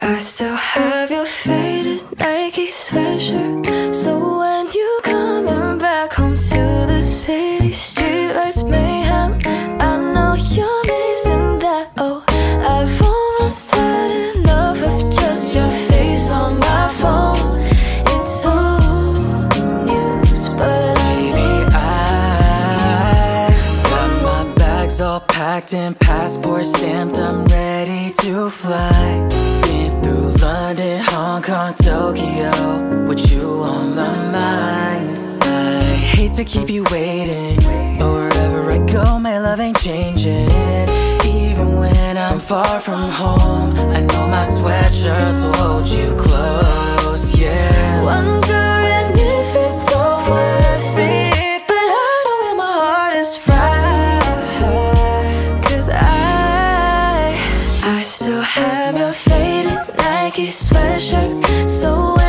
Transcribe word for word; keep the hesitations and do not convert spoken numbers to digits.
I still have your faded Nike sweatshirt. So when you coming back home to the city, streetlights mayhem, I know you're missing that. Oh, I've almost had enough of just your face on my phone. It's all news, but lady, I got my bags all packed and passport stamped. I'm ready to fly. Through London, Hong Kong, Tokyo, with you on my mind. I hate to keep you waiting, but wherever I go, my love ain't changing. Even when I'm far from home, I know my sweatshirts will hold you close, yeah. Wondering if it's all worth it, but I know where my heart is right. Cause I, I still have your faith. Nike sweatshirt, so